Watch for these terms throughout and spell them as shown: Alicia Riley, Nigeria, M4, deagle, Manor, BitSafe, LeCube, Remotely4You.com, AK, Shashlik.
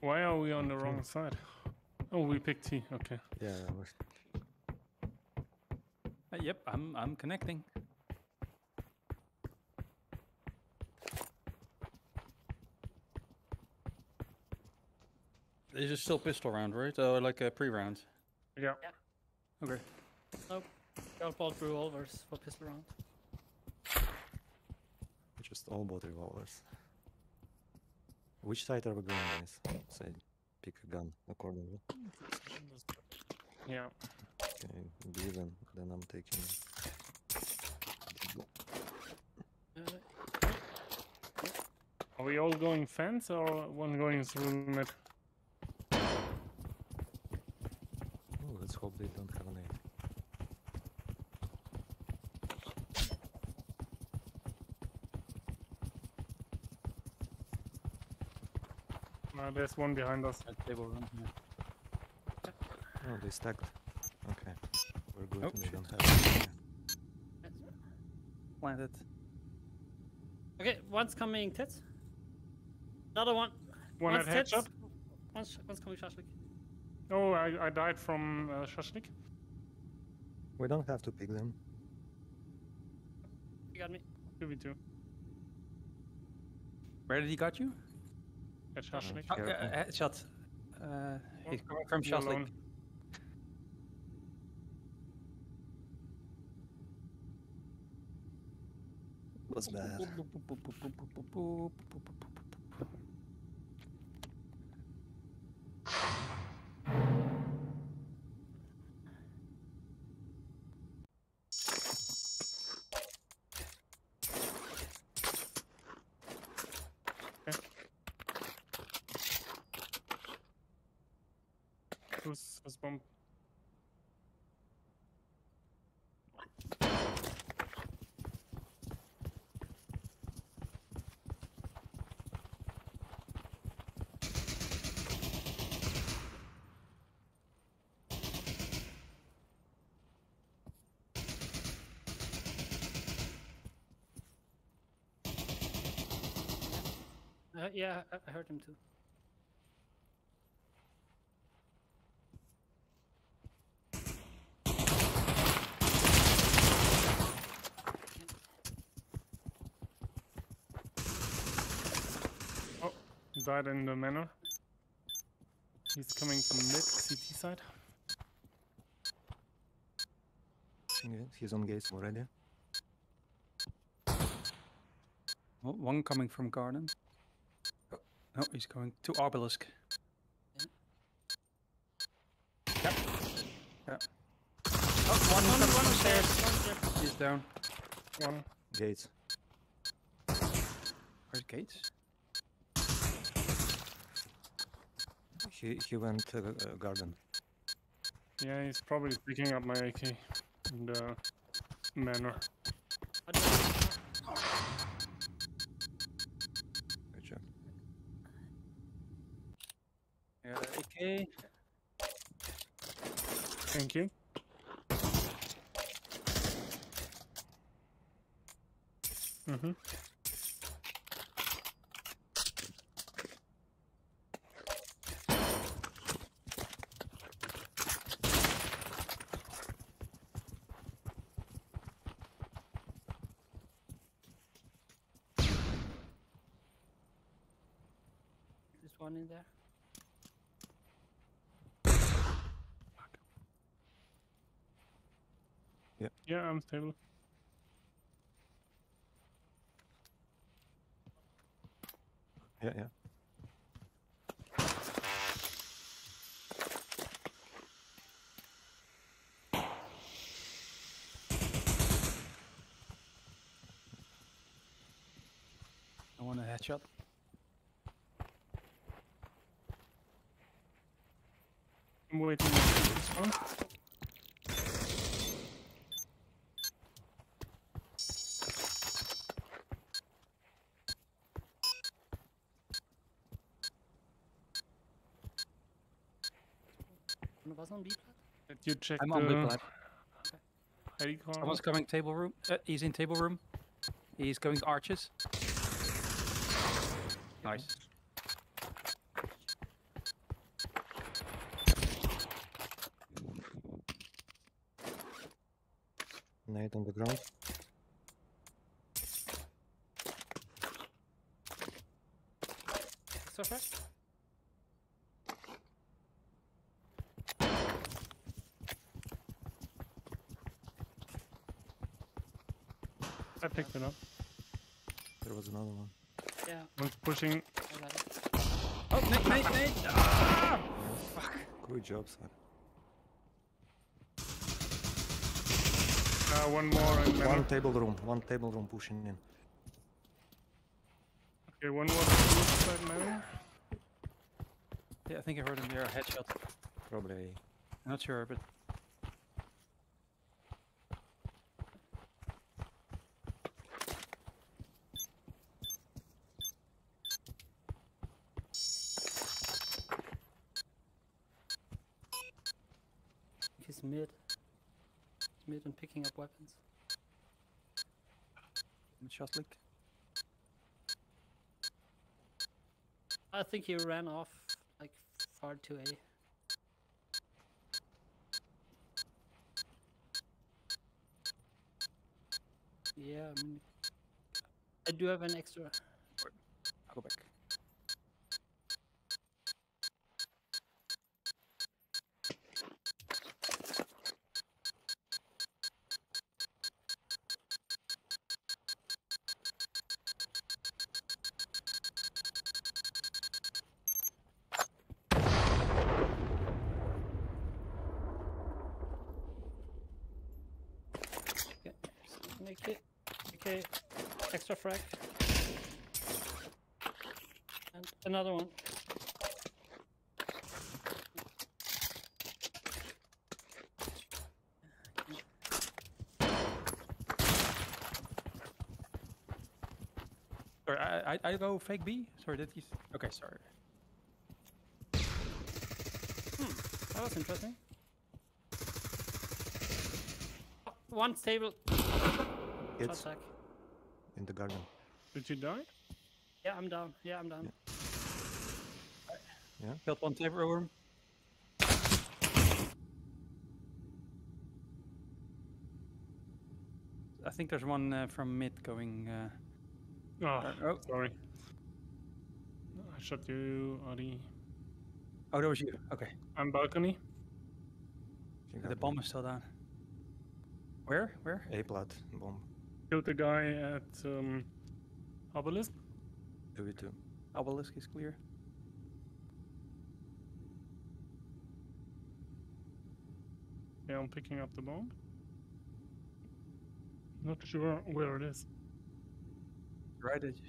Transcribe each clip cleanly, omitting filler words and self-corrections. Why are we on the wrong side? Oh, we picked T. Okay. Yeah. Yep, I'm connecting. This is still pistol round, right? Or like a pre-round? Yeah. Yeah. Okay. Nope. Got both revolvers for pistol round. Just all both revolvers. Which side are we going, guys? So pick a gun accordingly. Yeah. Okay, given. Then I'm taking. Are we all going fence or one going through the map? Let's hope they don't have an aid. There's one behind us. They will run here. Oh, they stacked. Okay. We're good. Oh, we don't have it. Planted. Okay, one's coming tits. Another one. One at headshot. One's coming shashlik. Oh, I died from shashlik. We don't have to pick them. You got me. 2v2. Where did he got you? Shashlik. Okay, headshot. He's coming from Shashlik. What's bad? Who's bomb? Yeah, I heard him too. Died in the manor. He's coming from mid CT side. He's on gates already. Well, one coming from garden. Oh, no, he's going to obelisk. Yep. Yep. Oh, one upstairs. He's down. One. Gates. Where's gates? He went to the garden. Yeah, he's probably picking up my AK in the manor. Good job. Yeah, AK. Thank you. Mm-hmm. One in there. Yeah. Yeah, I'm stable. Yeah, yeah. I want a headshot. I'm waiting for this one. Did you check? I'm on B plat. Okay. Someone's coming table room. He's in table room. He's going to arches. Nice. grenade on the ground. Sofa? I picked it up. There was another one. Yeah. One's pushing. Oh, nade! Ah! Yeah. Fuck. Good job, son. One more. One table room pushing in. Okay, one more inside Manor. Yeah, I think I heard him near a headshot. Probably. Not sure, but. He's mid. He's mid and picking up weapons. Shot leak. I think he ran off like far to A. Yeah, I mean, I do have an extra. I'll go back. Okay, extra frag. And another one. Sorry, I go fake B? Sorry, that is... Okay, sorry. That was interesting. One stable. It's in the garden. Did you die? Yeah, I'm down. Yeah. Killed one table room. I think there's one from mid going. Oh, sorry. I shot you, Adi. Oh, that was you. Okay. I'm balcony. The bomb is still down. Where? Where? A plat bomb. Killed the guy at Obelisk. Do we too? Obelisk is clear. Yeah, I'm picking up the bomb. Not sure where it is. Right at you.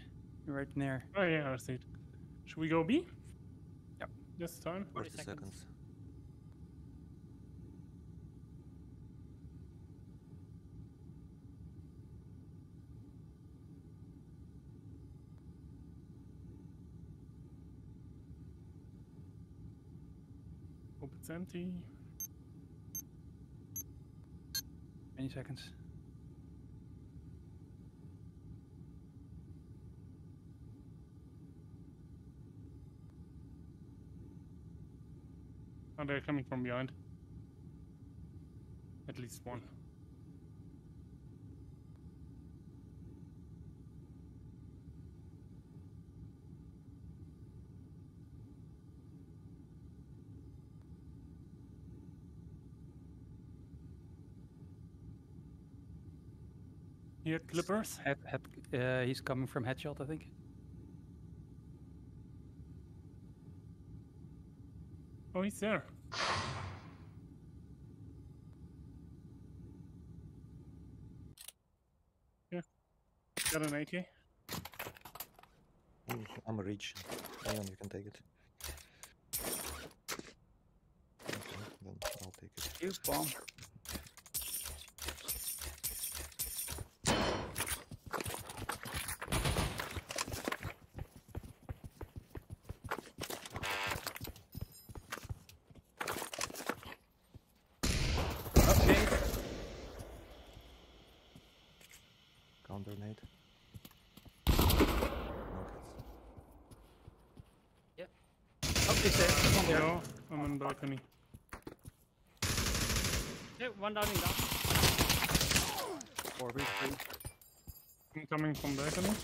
Right there. Oh yeah, I see it. Should we go B? Yep. Just time. 40 seconds. It's empty. Many seconds. Oh, they're coming from behind. At least one. Here, clippers. He's coming from headshot, I think. Oh, he's there. Yeah. Got an AK. I'm a reach. Hang on, you can take it. Okay, then I'll take it. You bomb. Counter-nade. Yep. Up this there. No, I'm on balcony. Yeah, one down. Or big three. I'm coming from back on it.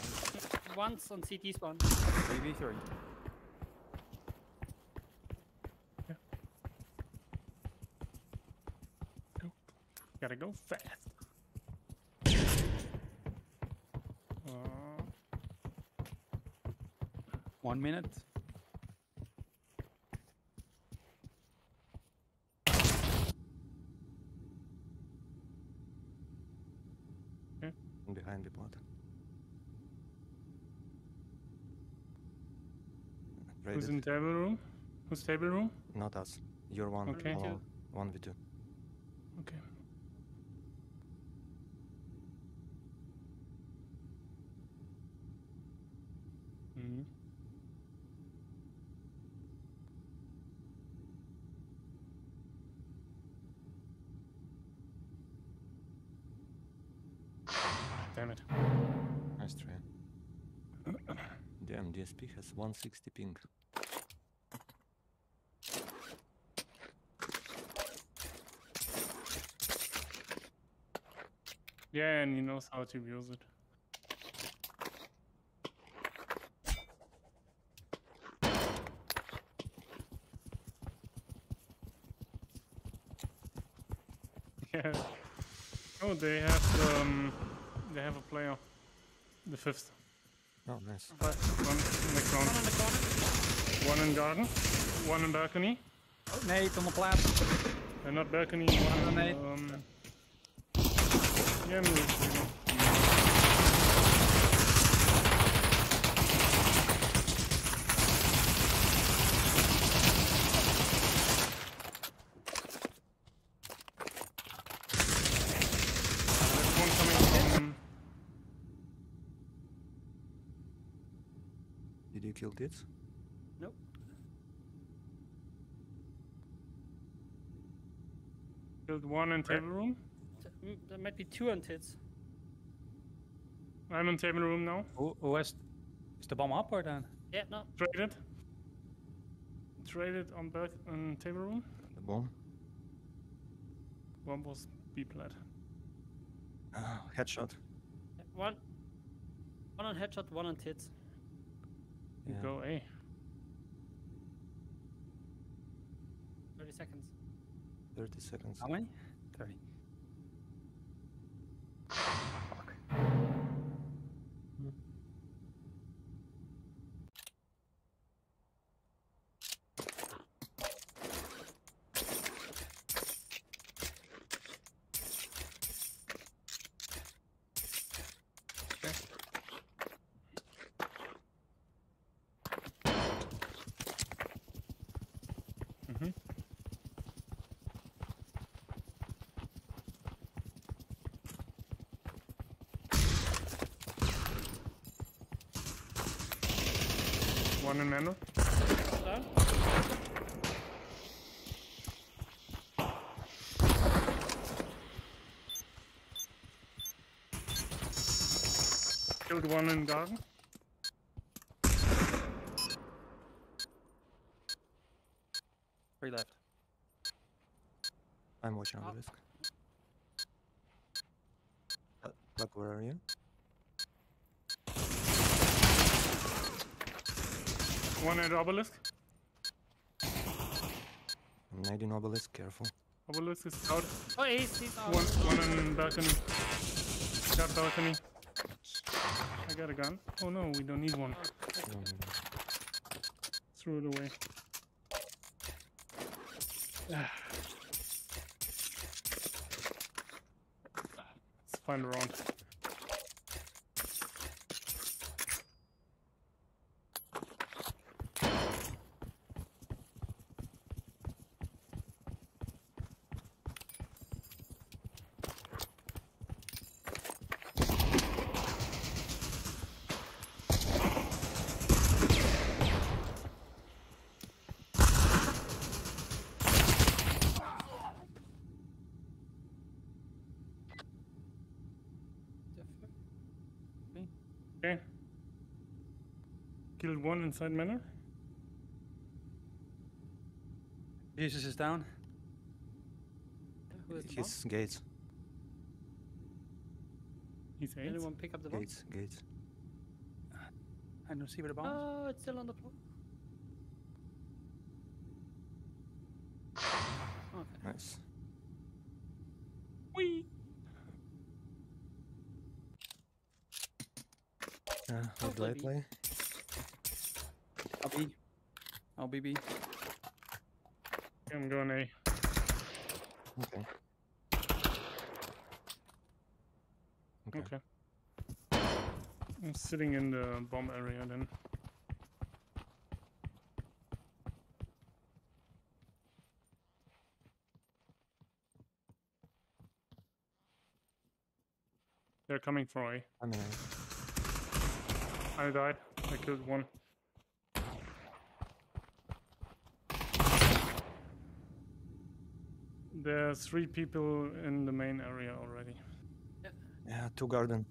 Once on CT spawn. BB3. Yeah. Go. Gotta go fast. One minute. Okay. I'm behind the blood. Who's in table room? Who's table room? Not us. You're one. Okay. All, 1v2. Okay. Damn it. Nice try. Damn, DSP has 160 ping. Yeah, and he knows how to use it. Yeah. Oh, they have they have a player, the fifth. Oh, nice. But one in the corner. One in garden. One in balcony. Oh, nade on the clap. And not balcony. One nade. Yeah, me. Killed it? Nope. Killed one in table room? There might be two on tits. I'm in table room now. Who has... Is the bomb up or down? Yeah, no. Traded. Traded on back in table room. The bomb? Bomb was B-plat. Oh, headshot. One on headshot, one on tits. Yeah. Go A. 30 seconds. 30 seconds. How many? 30. Fuck. One in Manor. Hello? Killed one in garden. Three left. I'm watching on the risk. Look, where are you? One at obelisk. I'm nading obelisk, careful. Obelisk is out. Oh, he's out. One in balcony. Got balcony. I got a gun. Oh no, we don't need one. No. Threw it away. Let's find a round. Okay. Killed one inside Manor. Jesus is down. His gates. He's eight. Anyone pick up the box? Gates. And receive the box. Oh, it's still on the floor. Okay. Nice. Whee! Hold lightly. I'll be B. I'm going A. Okay. Okay. I'm sitting in the bomb area then. They're coming for A. I'm in A. I died. I killed one. There are three people in the main area already. Yeah, two garden.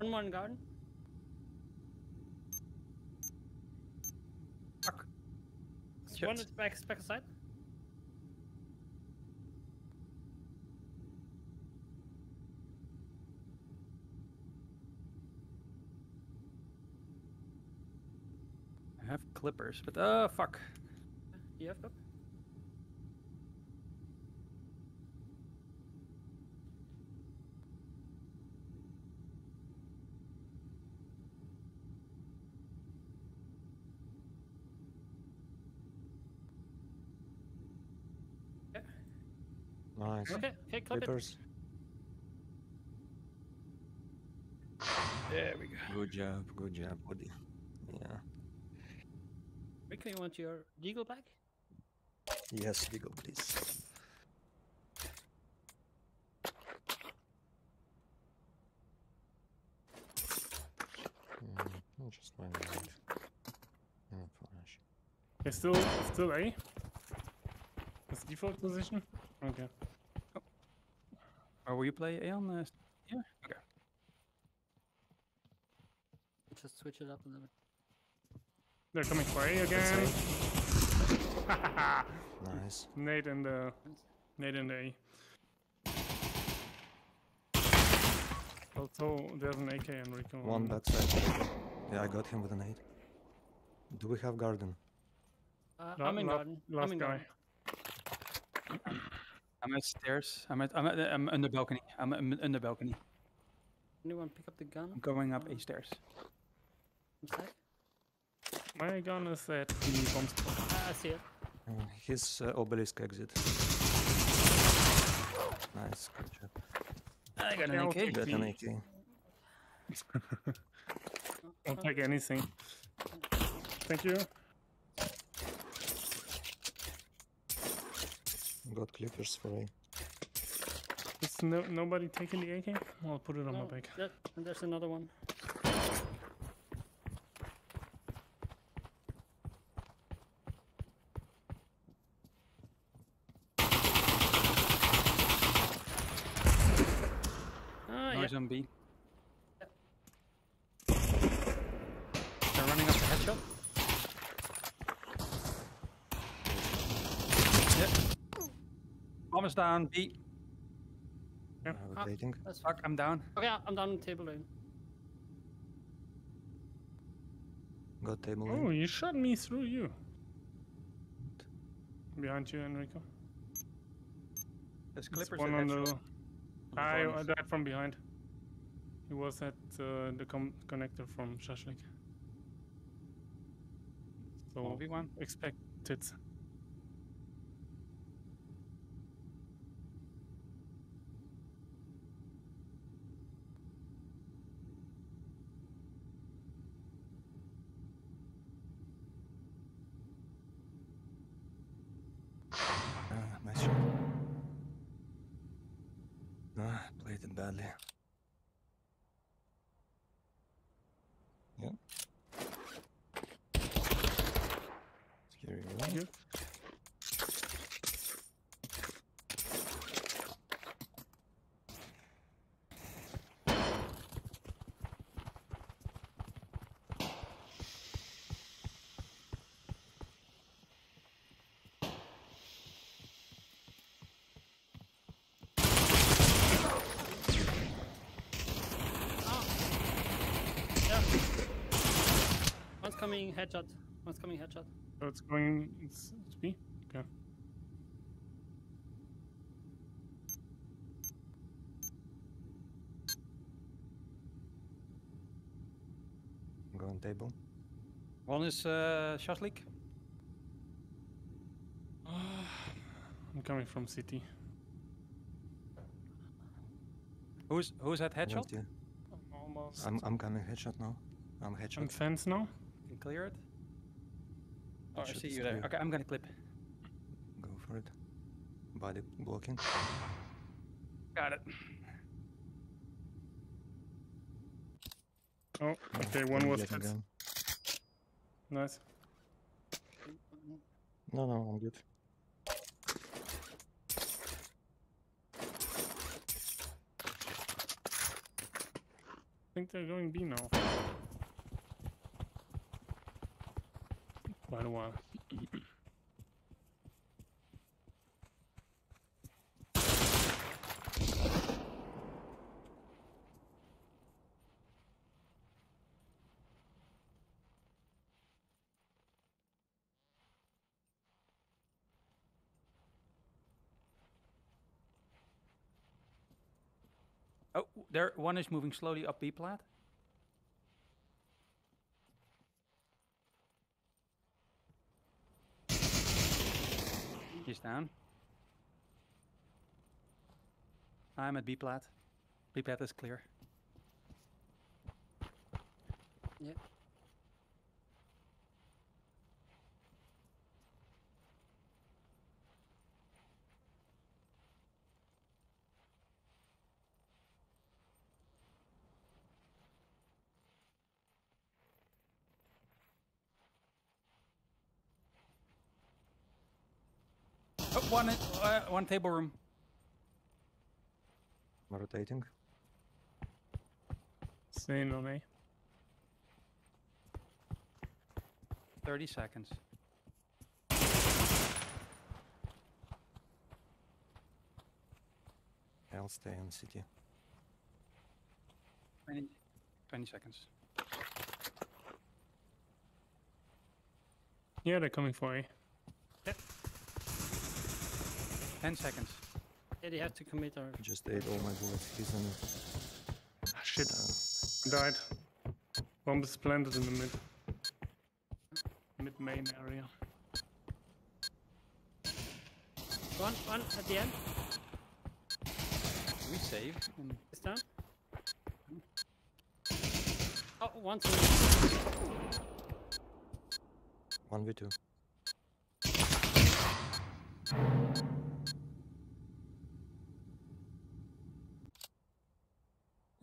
One more in garden. Fuck. Shit. One is back side. I have clippers, but fuck. You have clippers? Nice. Okay, clip papers. It. There we go. Good job, buddy. Yeah. Rick, you want your deagle back? Yes, deagle, please. Just my mind. And flash. They're still A? That's default position? Okay. Or will you play A on the... Yeah? Okay. Just switch it up a little bit. They're coming for A again! Nice. Nate and the A. Also, there's an AK and Rico. One that side. Yeah, I got him with an 8. Do we have garden? I'm in garden. Last guy. I'm at stairs. I'm on the balcony. I'm on the balcony. Anyone pick up the gun? I'm going up A stairs. My gun is at the bomb spot. I see it. His obelisk exit. Nice, good job. I got an AK. Got an AK. Don't take anything. Thank you. Got clippers for A. Is nobody taking the AK? I'll put it on my back. There's another one. Nice on B. They're running up the headshot. Bomb is down, B. Yeah. Fuck, I'm down. Okay, I'm down on table lane. Got table lane. Oh, you shot me through you. Behind you, Enrico. There's clippers one on the... I died from behind. He was at the connector from Shashlik. So, expect tits. Played it badly. Yeah. Scary one. Yeah. One's coming headshot. One's coming headshot. So it's going. It's me. Okay. I'm going table. One is Shashlik. I'm coming from city. Who's at headshot? Almost. I'm coming headshot now. I'm headshot. I'm fence now. You can clear it. Oh, I see you there. Okay, I'm gonna clip. Go for it. Body blocking. Got it. Oh, okay, one was fence. Nice. No, I'm good. I think they're going B now. Quite a while. Oh, there, one is moving slowly up B plat. He's down. I'm at B plat. B plat is clear. Yeah. One table room. Rotating. Same on me. 30 seconds. I'll stay on city. 20 seconds. Yeah, they're coming for A. Yep. 10 seconds. Yeah, they have to commit or... Just ate all my bullets. He's on it. Ah, shit. Died. Bomb is planted in the mid-main area. One at the end. We save. It's done. Oh, 1-2. 1v2.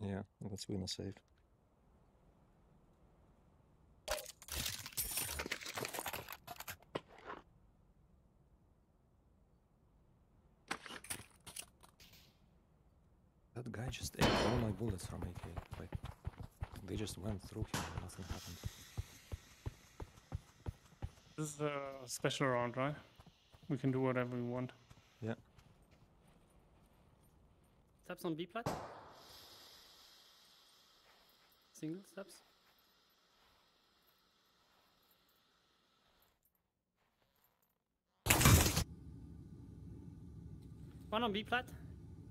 Yeah, let's win a save. That guy just ate all my bullets from AK. Like, they just went through him and nothing happened. This is a special round, right? We can do whatever we want. Yeah. Steps on B plat. Single steps. One on B plat.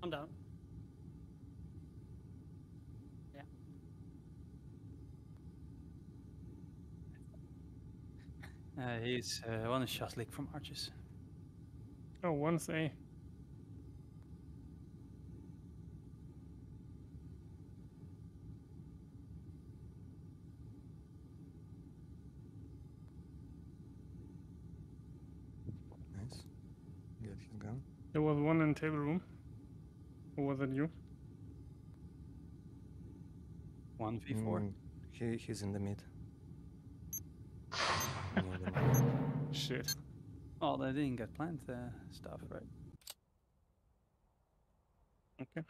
I'm down. Yeah. He's one is Shashlik from Arches. Oh, one's A. Nice. Get his gun. There was one in table room. Or was it you? 1v4. He's in the mid. Shit. Oh, they didn't get planned stuff, right? Okay.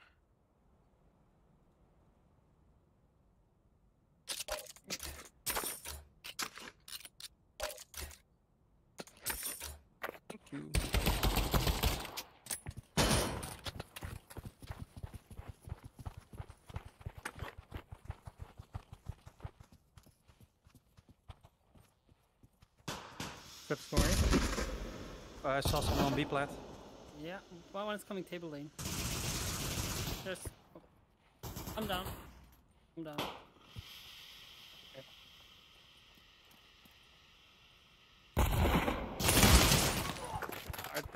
Thank you. Good story. I saw someone on B plat. Yeah, well, one is coming table lane. There's... Oh. I'm down. I'm down.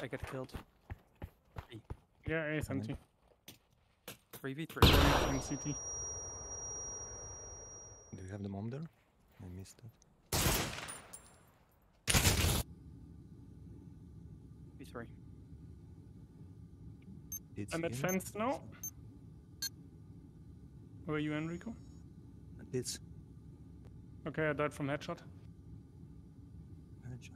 I get killed. Yeah, it's empty. 3v3. CT. Do you have the mom there? I missed it. V3. I'm at fence now. Where are you, Enrico? At this. Okay, I died from headshot. Headshot.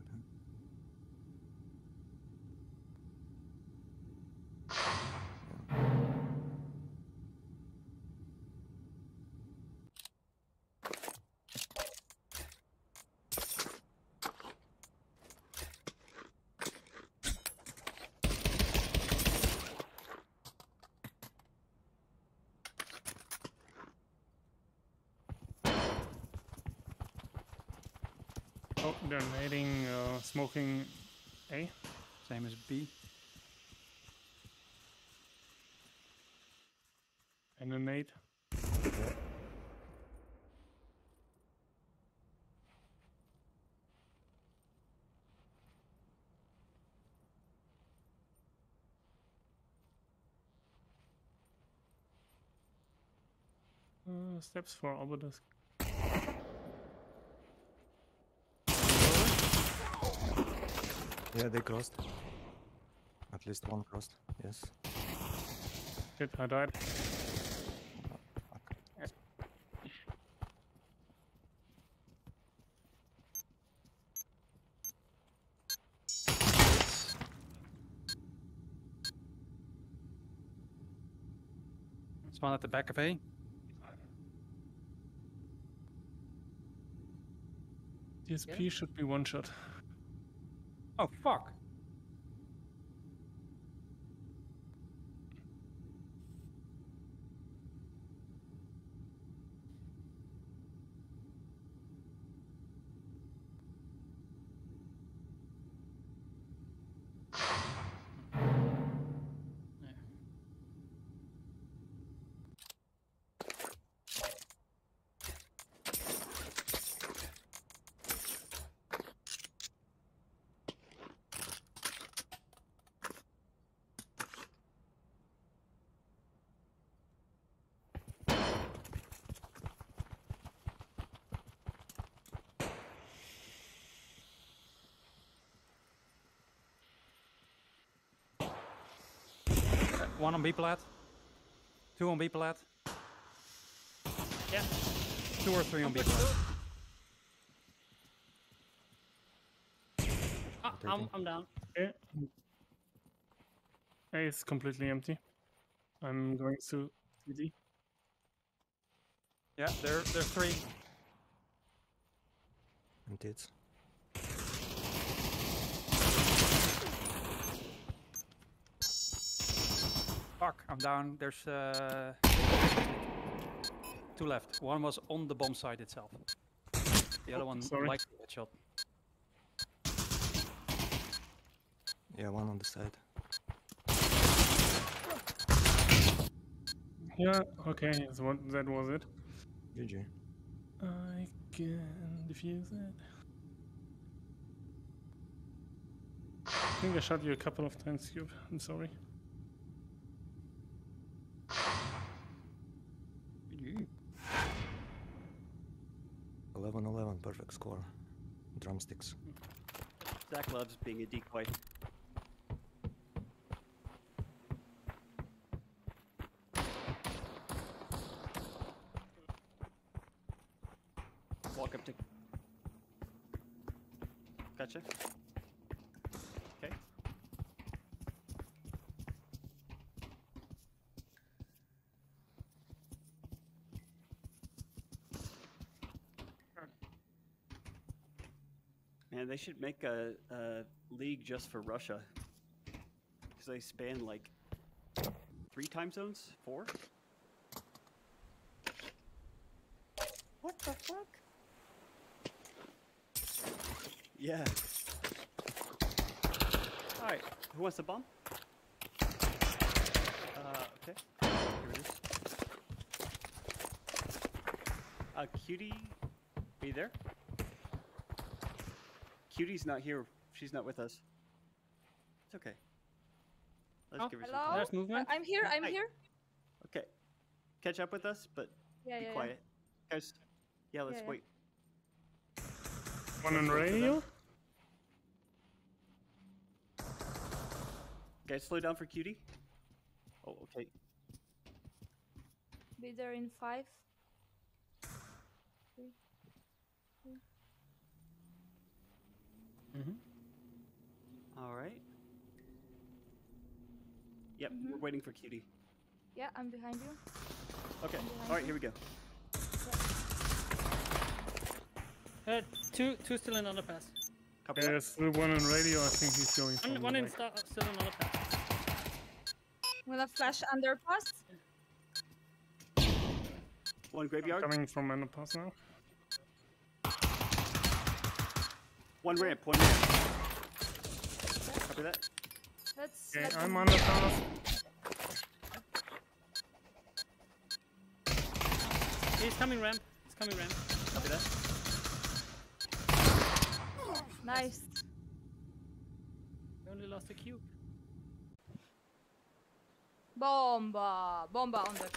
Oh, they're nading, smoking A. Same as B. And a nade. Steps for obelisk. Yeah, they crossed. At least one crossed, yes. Shit, I died. Oh, fuck. There's one at the back of A. DSP should be one shot. Oh fuck! One on B plat. Two on B plat. Yeah. Two or three on B plat. Ah, I'm down. Yeah. A is completely empty. I'm going to CD. Yeah, they're three. Empty it. Fuck, I'm down. There's 2 left. One was on the bomb site itself. The other one liked that shot. Yeah, one on the side. Yeah, okay, so what, that was it. GG. I can defuse it. I think I shot you a couple of times, Cube. I'm sorry. Perfect score. Drumsticks. Zach loves being a decoy. Walk up to... Gotcha. Okay. Man, they should make a league just for Russia, because they span like 3 time zones, 4. What the fuck? Yeah. Alright, who wants the bomb? Okay. Here it is. Cutie, are you there? Cutie's not here. She's not with us. It's okay. Let's give her some time. There's movement. I'm here. I'm here. Okay. Catch up with us, but be quiet. Yeah. Guys, let's wait. One on rail. Guys, slow down for Cutie. Oh, okay. Be there in 5. Mm-hmm. All right. Yep, we're waiting for Cutie. Yeah, I'm behind you. Okay. All right, here we go. Yeah. Two still in another pass. Copy. There's one on radio. I think he's going. One in still in another pass. I'm gonna flash underpass. One graveyard. I'm coming from underpass now. One ramp. Copy that. Okay, I'm on the tunnel. He's coming ramp. Copy that. Nice. We only lost a cube. Bomba! Bomba on the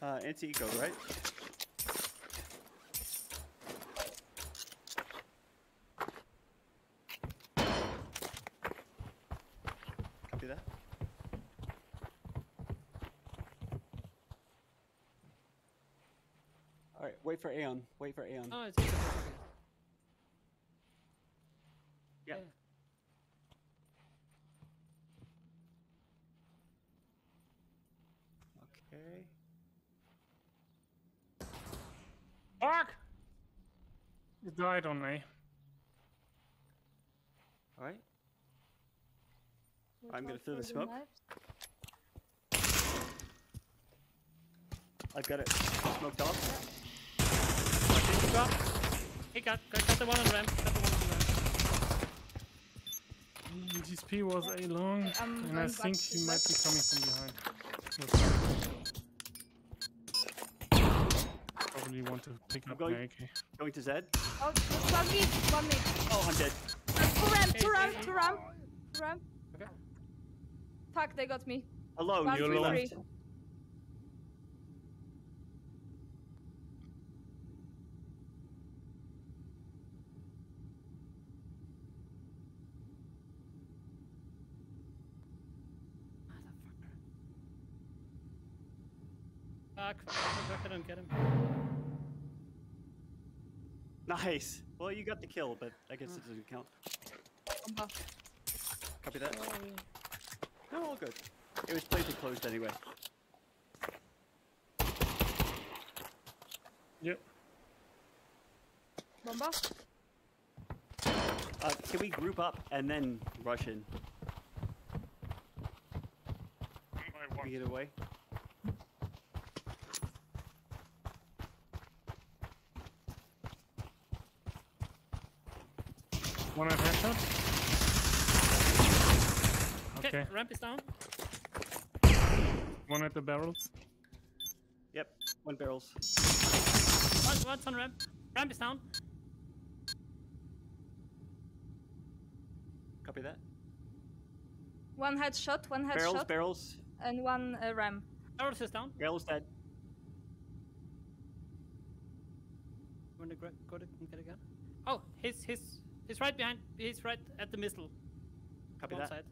ground. Anti-eco, right? Wait for Aeon. Oh, it's okay. Yeah. Okay. Fuck! It died on me. Alright. I'm gonna throw the smoke. I've got it smoked off. Hey, got the one on ramp. GSP was A long, and I think he might be coming from behind. Probably want to pick up my AK. Going to Zed. Oh, one me. Oh, I'm dead. To ramp. Okay. Fuck, they got me. Alone, you're alone. I don't get him. Nice. Well, you got the kill, but I guess it doesn't count. Copy that. No, all good. It was played and closed anyway. Yep. Bomba? Can we group up and then rush in? Can we get away? One out headshot. Okay, ramp is down. One at the barrels. Yep, one barrels. One's on ramp. Ramp is down. Copy that. One headshot. Barrels. And one ramp. Barrels is down. Barrels dead. Wanna go to get a gun? Oh, his. He's right behind. He's right at the missile. Copy that. Side.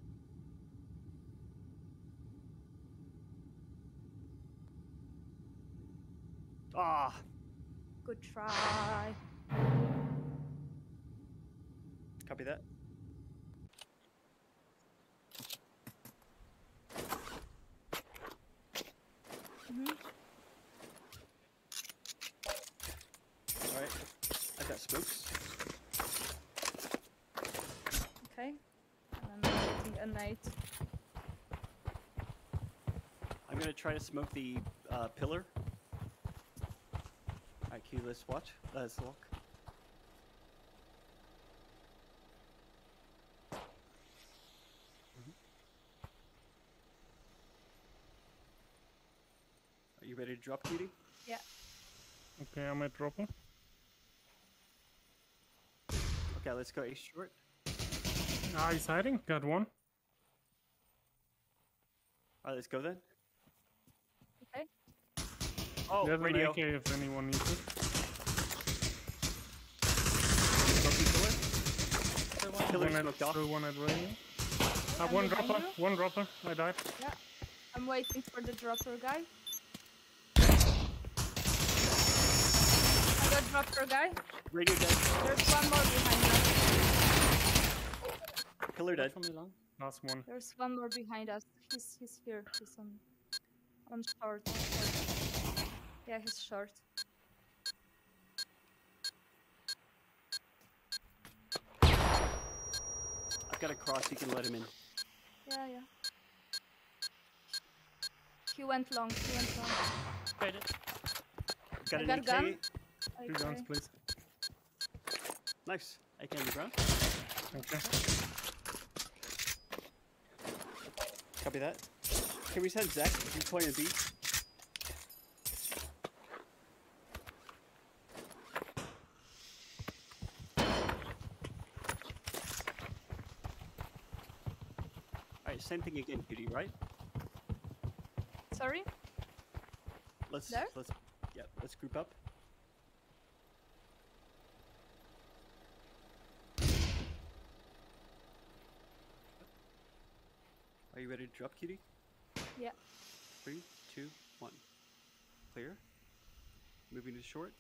Ah. Good try. Copy that. All right. I got spooks. Night. I'm gonna try to smoke the pillar. Alright, let's lock. drop duty? Yeah. Okay, I might drop her. Okay, let's go east short. Ah, he's hiding. Got one. Alright, let's go then. Okay. Oh, there's radio. There's an AK if anyone needs it. One dropper. One dropper. I died. Yeah. I'm waiting for the dropper guy. I got dropper guy. Radio dead. There's one more behind us. Killer dead. Last one. There's one more behind us. He's here. He's on short. Yeah, he's short. I've got a cross, you can let him in. Yeah, yeah. He went long, Got it. Got an AK. Gun. Okay. 3 guns, please. Nice. I can be brown. Okay. Copy that. Can we send Zach? He's playing B. Alright, same thing again, Kitty, right? Sorry? Let's group up. Are you ready to drop, Kitty? Yeah. 3, 2, 1. Clear. Moving to short.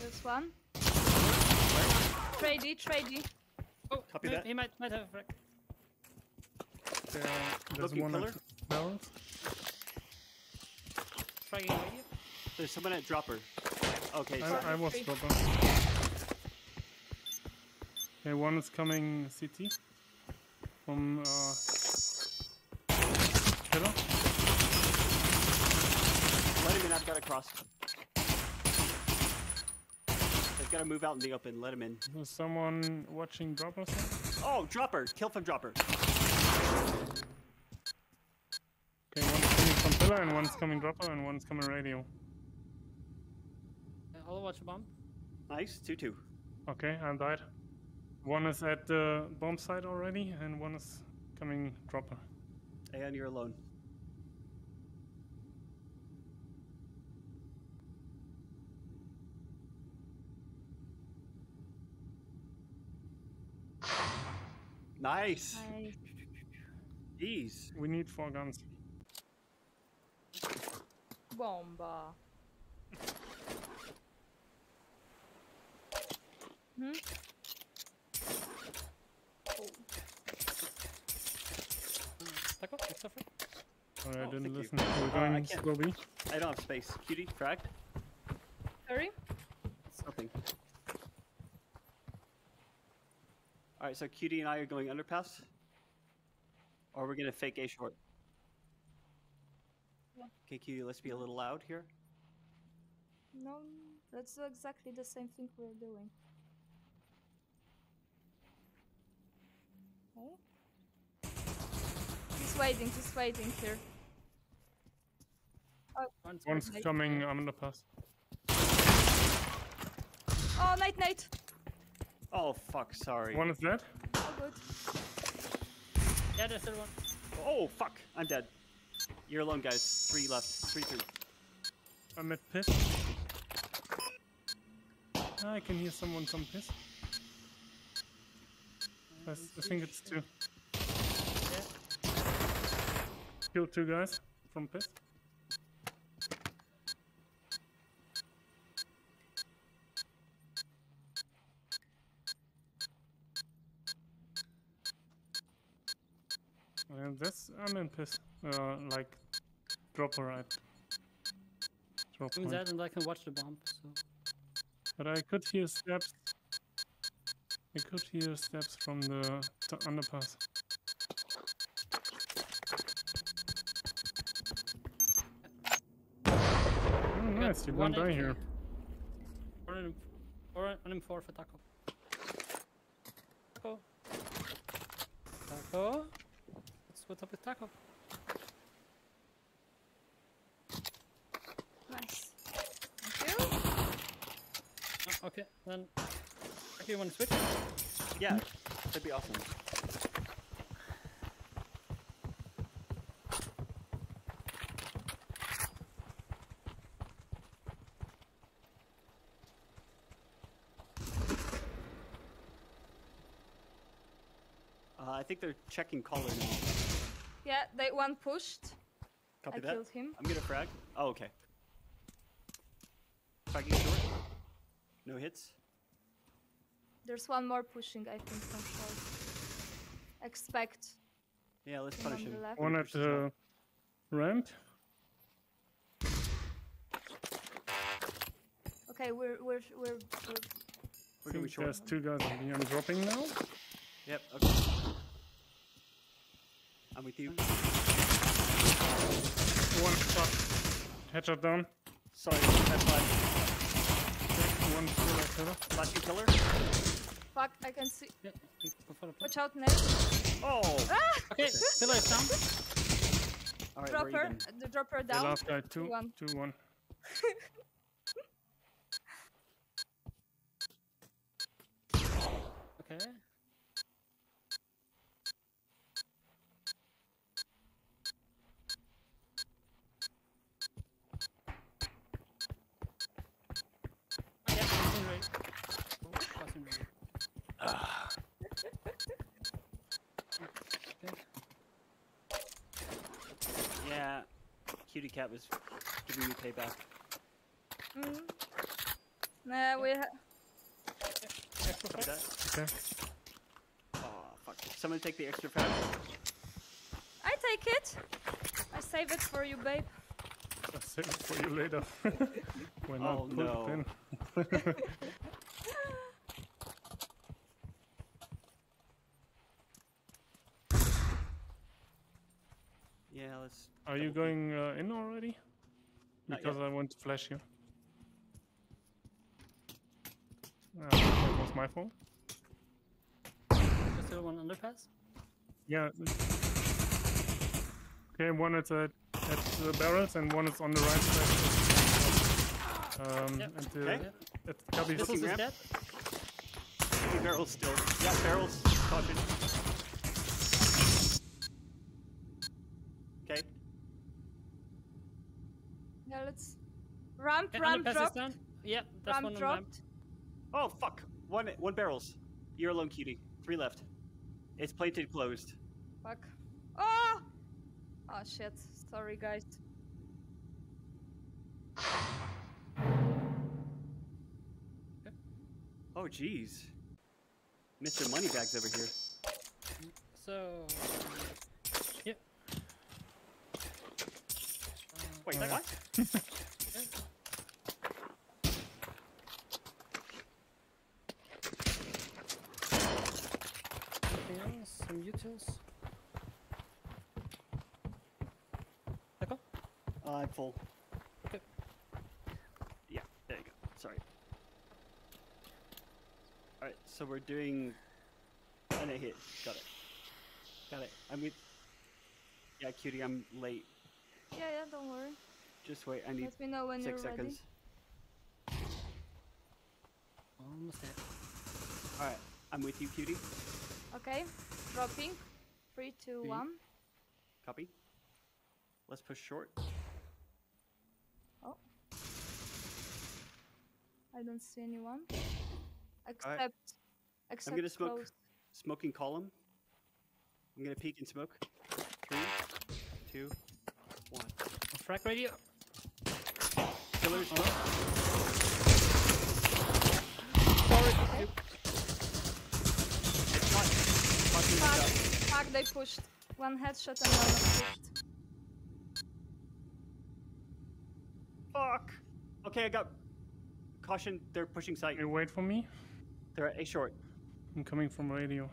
There's one. Trady. Oh, copy that. He might have a wreck. There's one at balance. There's someone at dropper. Okay, I was dropper. Okay, one is coming CT. From pillar. Let him in, I've got a cross. They've got to move out in the open, let him in. There's someone watching dropper. Oh, dropper! Kill from dropper. Okay, one's coming from pillar and one's coming dropper and one's coming radio. I'll watch a bomb. Nice, 2-2. Okay, I died. One is at the bomb site already and one is coming dropper. And you're alone. Nice! Jeez. We need 4 guns. Bomba. Hmm? Oh. Taco, extra frag. Alright, I didn't listen. We're going slowly. I don't have space. Cutie, frag. Sorry? Something. Alright, so Cutie and I are going underpass. Or we're gonna fake A short. Yeah. Okay, Cutie, let's be a little loud here. No, let's do exactly the same thing we're doing. Okay. Just waiting here. Oh. One's coming, I'm underpass. Oh, night. Oh fuck, sorry. One is dead? Oh, good. Yeah, there's still one. Oh fuck, I'm dead. You're alone, guys. 3 left. 3-3. I'm at piss. I can hear someone come piss. I think it's 2. Yeah. Killed 2 guys from piss. I'm in piss, like, dropper right. Drop do that and I can watch the bomb, so... But I could hear steps. I could hear steps from the underpass. Oh nice, you won't die here. Or an M4 for Taco. Taco? What's up with Taco? Nice. Thank you. Oh, okay, then. Okay, you want to switch? Yeah, that'd be awesome. I think they're checking collar now. Yeah, they one pushed. Copy that. I killed him. I'm gonna frag. Oh, okay. Fragging short. No hits. There's one more pushing, I think, from short. Expect. Yeah, let's punish him. One at the ramp. Okay, we're doing short. There's two guys I'm dropping now. Yep, okay. I'm with you. One shot. Headshot down. Sorry, that's fine. One killer. Last killer. Fuck, I can see. Yeah, watch out, Nate. Oh! Ah! Okay, killer is down. All right, dropper, the dropper down. The last guy, 2-1. Okay. Yeah, Cutie Cat was giving me payback. Nah, we have. Okay. Oh, fuck. Someone take the extra fat. I take it. I save it for you, babe. I'll save it for you later. When oh, I no. Then. Yeah, let's. Are you going in already? Because I want to flash you. That was my fault. Is there one underpass? Yeah. Okay, one is at the barrels and one is on the right side. Yep. And the okay. At the This is dead. Barrels still. Yeah, barrels. Caution. Yeah, let's ramp, okay, ramp, drop. Yeah, that's ramp, one dropped. Ramp. Oh fuck! One barrels. You're alone, Cutie. 3 left. It's plated closed. Fuck. Oh! Oh shit. Sorry, guys. Okay. Oh jeez. Mr. Moneybags over here. So. Yep. Yeah. Wait, that guy? Anything else? Some utils? Echo? I'm full. Okay. Yeah, there you go. Sorry. Alright, so we're doing... And a hit. Got it. Got it. I'm with... Yeah, Cutie, I'm late. Yeah, yeah, don't worry. Just wait, I need Let me know when 6 you're seconds. Ready. Almost there. Alright, I'm with you, Cutie. Okay, dropping. 3, 2, 1. Copy. Let's push short. Oh. I don't see anyone. Except. Right. Except I'm gonna smoke. Close. Smoking column. I'm gonna peek and smoke. 3, 2, 1. Frag radio. Killers. Sorry. Fuck, they pushed. One headshot and one pushed. Fuck. Okay, I got caution. They're pushing sight. You wait for me. They're at A short. I'm coming from radio.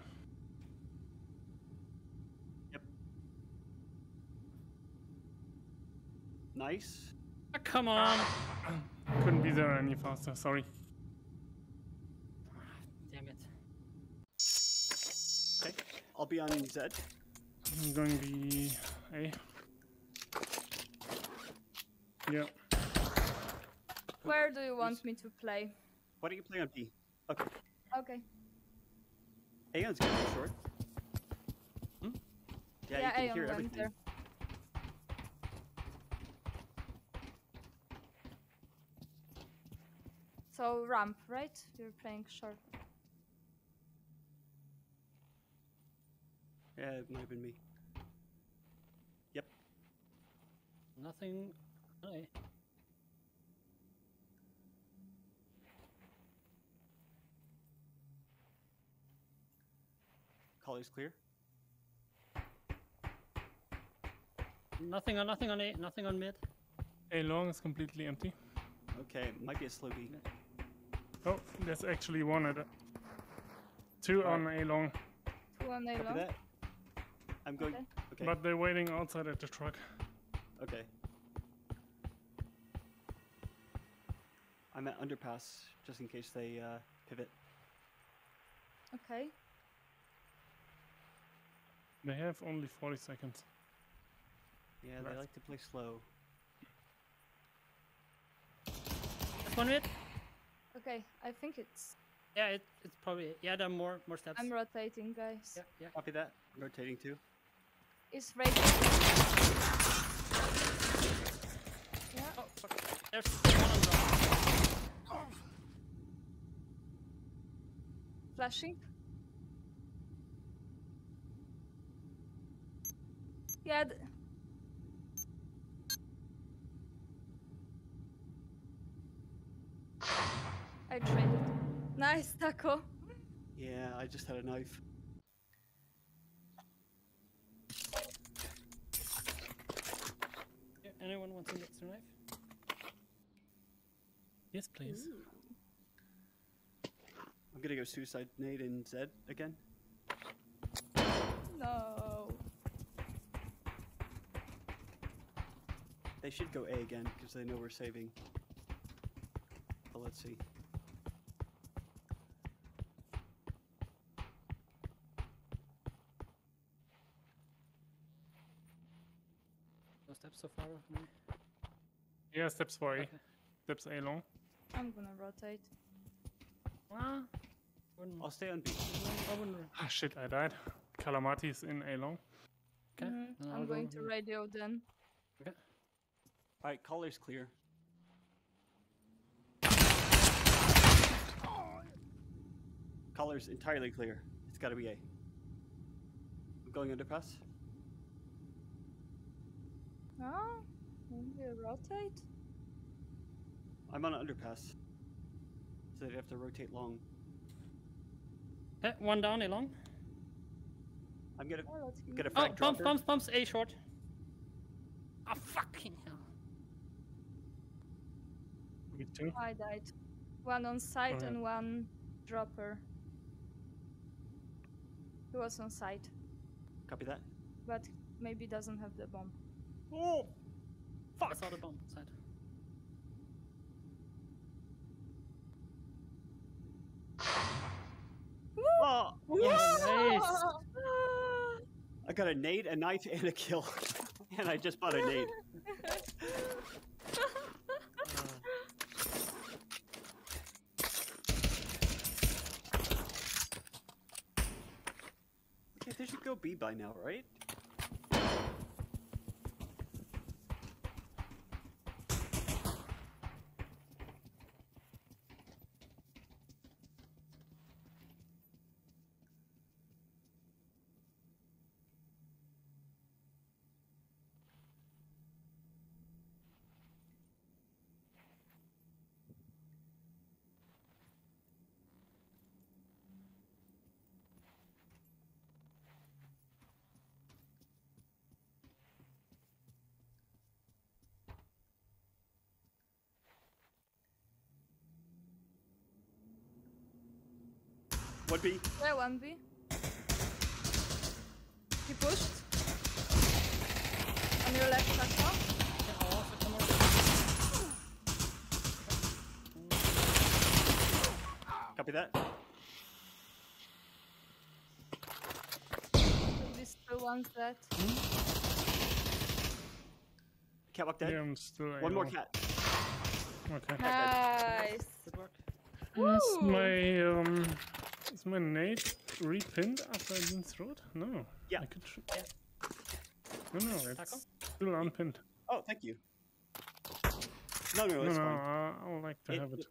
Nice. Oh, come on. Couldn't be there any faster, sorry. Damn it. Okay, I'll be on Z. I'm going the A. Yeah. Where do you want me to play? Why don't you play on B? Okay. Okay. Aeon's gonna be short. Hmm? Yeah, you can Aeon hear everything. There. So ramp, right? You're playing short. Yeah, it might have been me. Yep. Nothing. Really. Colly's clear. Nothing on A. Nothing on mid. A long is completely empty. Okay, might be a slow B. Oh, there's actually one at a... Two on A long. Two on A long? That. I'm going... Okay. Okay. But they're waiting outside at the truck. Okay. I'm at underpass, just in case they pivot. Okay. They have only 40 seconds. Yeah, right. They like to play slow. That's one minute. Okay, I think it's... Yeah, it's probably... Yeah, there are more steps. I'm rotating, guys. Yeah, yeah. Copy that. I'm rotating too. It's right... Yeah. Oh, fuck. There's one on the... Flashing. Yeah, I traded. Nice, Taco. Yeah, I just had a knife. Yeah, anyone wants an extra knife? Yes, please. Ooh. I'm gonna go suicide nade in Zed again. No. They should go A again, because they know we're saving. But let's see. So far with me. Yeah, steps for A. Okay. Steps A long. I'm gonna rotate. Ah, I'll stay on B. Ah, shit, I died. Calamati's in A long. Okay. Mm-hmm. I'm going to radio then. Okay. Alright, collar's clear. Collar's entirely clear. It's gotta be A. I'm going underpass. Oh, maybe rotate? I'm on an underpass, so they have to rotate long. One down, A long. I'm gonna get a frag dropper. Pumps, A short. Oh, fucking hell. Me too. I died. One on site and one dropper. He was on site. Copy that. But maybe doesn't have the bomb. Oh! Fuck! I saw the bomb inside. Oh! Yes. Nice. I got a nade, a knife, and a kill. And I just bought a nade. Okay, they should go B by now, right? One B. Yeah, one B. He pushed. On your left, Taco. Copy that. This one One's dead. Catwalk dead. Yeah, I'm still one more cat. Okay. Nice. Good work. Is my nade repinned after I didn't throw it? No. Yeah. I could yeah. No, it's Taco? Still unpinned. Oh, thank you. No, it's fine. I'll like to have it.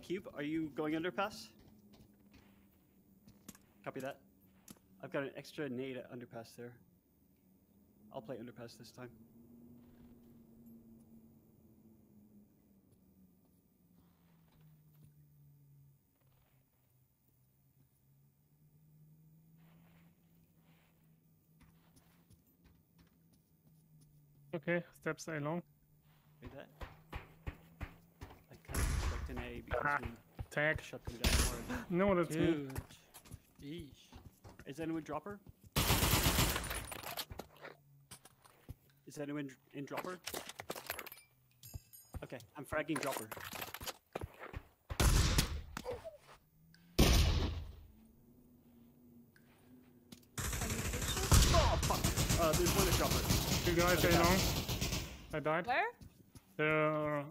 Cube, are you going underpass? Copy that. I've got an extra nade at underpass there. I'll play underpass this time. Okay, steps are long. Read that. I kind of expect an A because we shut them down hard. No, that's good. Is anyone dropper? Is anyone in dropper? Okay, I'm fragging dropper. Oh, fuck! There's one in dropper. Two guys are long. I died. Where? They're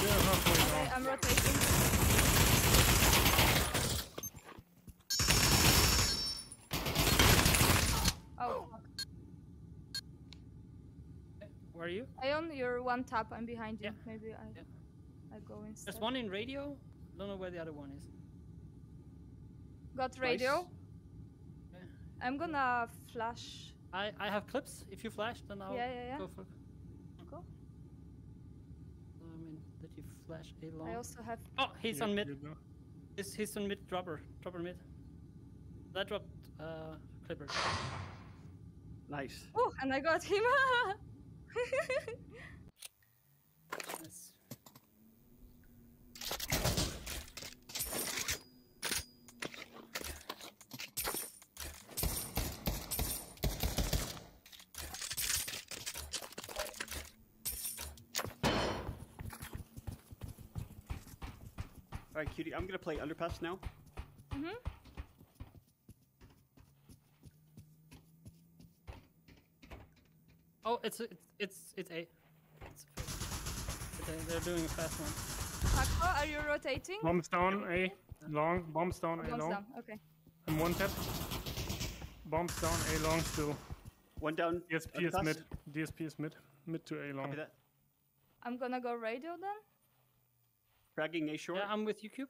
halfway down. Okay, I'm rotating. Oh, fuck. Where are you? You're one tap. I'm behind you. Yeah. Maybe I go instead. There's one in radio. Don't know where the other one is. Got radio. Nice. I'm gonna flash. I have clips. If you flash, then I'll go for it. Cool. I mean, did you flash a long? I also have. Oh, he's on mid. He's on mid dropper. Dropper mid. That dropped clipper. Nice. Oh, and I got him. Yes. Alright, Cutie, I'm gonna play underpass now. Mm-hmm. Oh, it's A. They're doing a fast one. Taco, are you rotating? Bombs down A, long. Bombs down A, long. Bombs down, okay. And one tap. Bombs down A, long still. One down. DSP is mid. DSP is mid. Mid to A, long. Copy that. I'm gonna go radio then. Fragging A short. Yeah, I'm with you, Cube.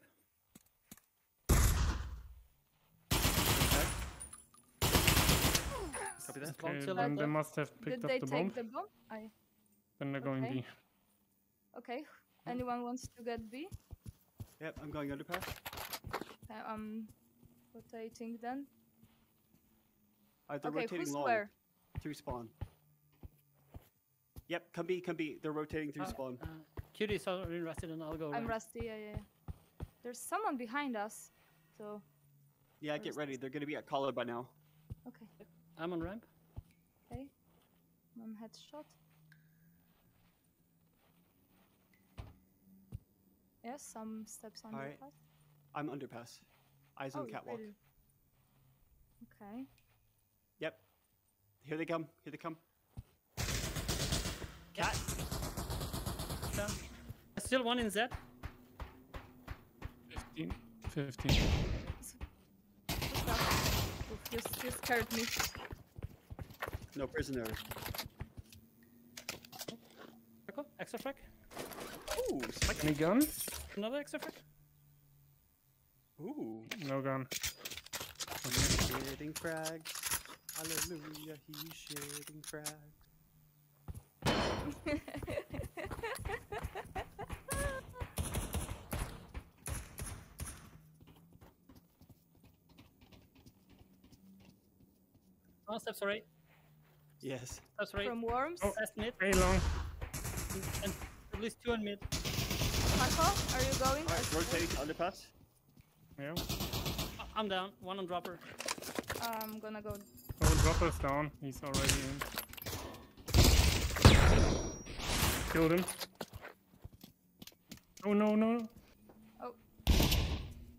Copy that. Okay, then they must have picked up the bomb. Did they take the bomb? Then they're going B. Okay. Anyone wants to get B? Yep, I'm going underpass. I'm rotating then. They're rotating long. Where? Through spawn. Yep, come B. They're rotating through spawn. Cutie's already rusted and I'll go around. I'm rusty, yeah. There's someone behind us, so... Yeah, get ready. They're gonna be at collar by now. Okay. I'm on ramp. Okay. I'm on headshot. Yes, some steps on underpass. I'm underpass. Eyes on catwalk. Really? Okay. Yep. Here they come. Cat! Down. Still one in Z. 15. You scared me. No prisoner. Extra frag. Ooh, spike. Any gun? Another extra frag. Ooh, no gun. He's shitting frag. Hallelujah, he's shitting frag. Oh, steps right. Yes. Steps right. From worms. Oh, that's mid. Very long. And at least two on mid. Marco, are you going? Alright, rotate underpass. Yeah. Oh, I'm down. One on dropper. I'm gonna go. Oh, dropper's down. He's already in. Killed him. Oh no, no. Oh.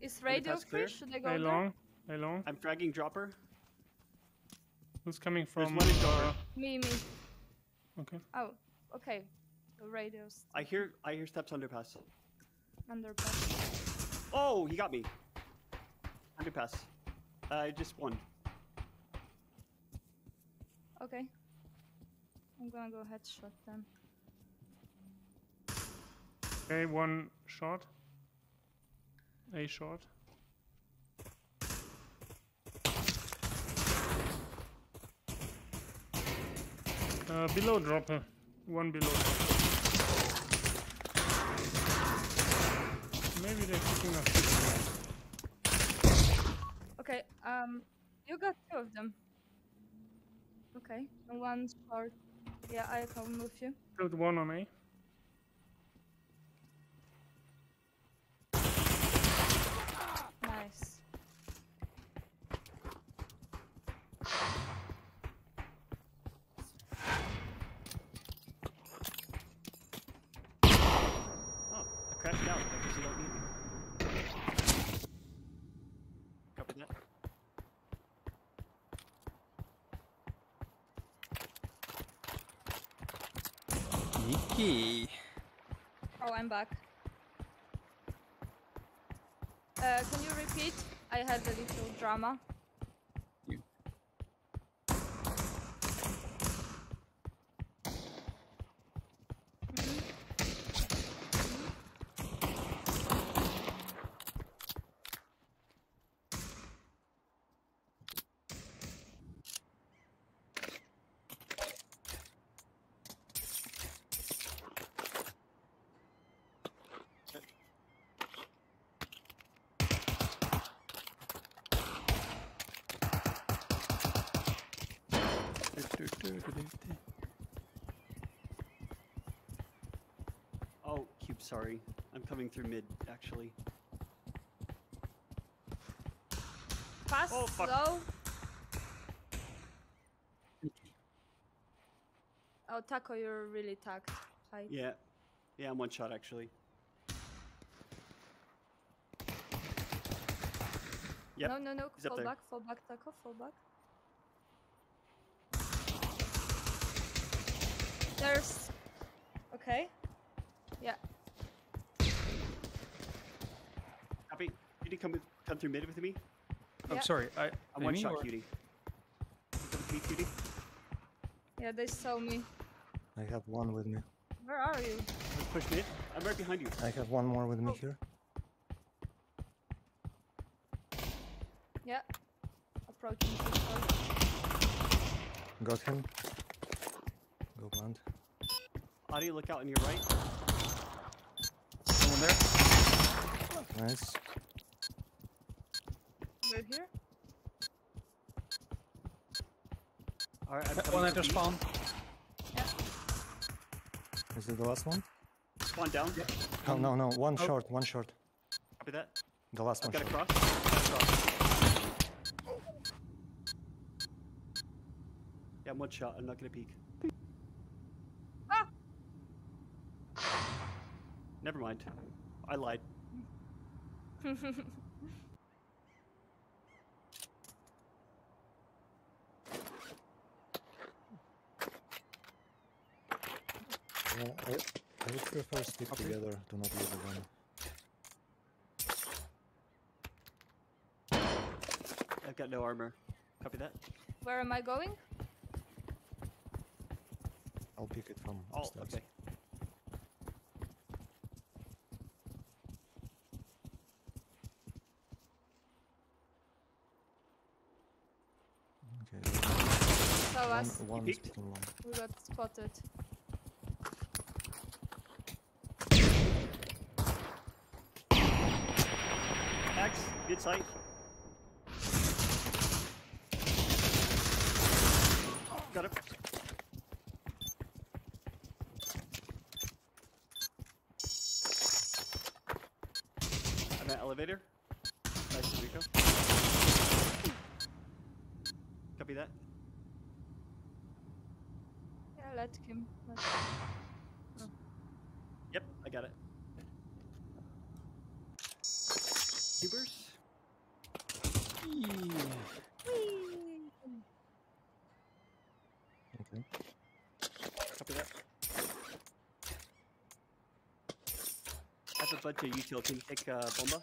Is radio free? Should I go there? I'm fragging dropper. Who's coming from? Me. Okay. Oh, okay. The radio's... I hear steps underpass. Underpass. Oh, he got me. Underpass. I just won. Okay. I'm gonna go headshot then. Okay, one shot. A shot. Below dropper. One below. Maybe they're kicking us. Okay, you got two of them. Okay, and one short. Yeah, I can move you. Put one on A. Nice. Oh, I crashed out because you don't need me. Copy that. Nicky. Oh, I'm back. Can you repeat? I had a little drama. You. Oh, Cube, sorry. I'm coming through mid, actually. Fast, oh, slow. Oh, Taco, you're really tagged. Hi. Yeah. Yeah, I'm one shot, actually. Yep. No, no, no. He's fall back, Taco, fall back. There's... Okay. Yeah. Happy, cutie, come through mid with me. I'm sorry. I'm one shot, cutie. Yeah, they saw me. I have one with me. Where are you? Push mid. I'm right behind you. I have one more with me here. Yeah. Approaching. Got him. Go blind. Adi, look out on your right. Someone there. Nice. Right here. All right, I'm one at the spawn. Yeah. Is it the last one? Spawn down. Yeah. Oh no no, one short, one short. Copy that. The last one. Got a cross. Oh. Yeah, I'm one shot. I'm not gonna peek. Never mind. I lied. I would prefer stick together to not lose again. I've got no armor. Copy that. Where am I going? I'll pick it from upstairs. Okay. One is between one. We got spotted. Axe, good sight. Got him. I'm at elevator. Nice, Rico. Copy that. Let him. Let him. Oh. got it. Cubers. Okay. Copy that. That's a bunch of util. Can you take bomba?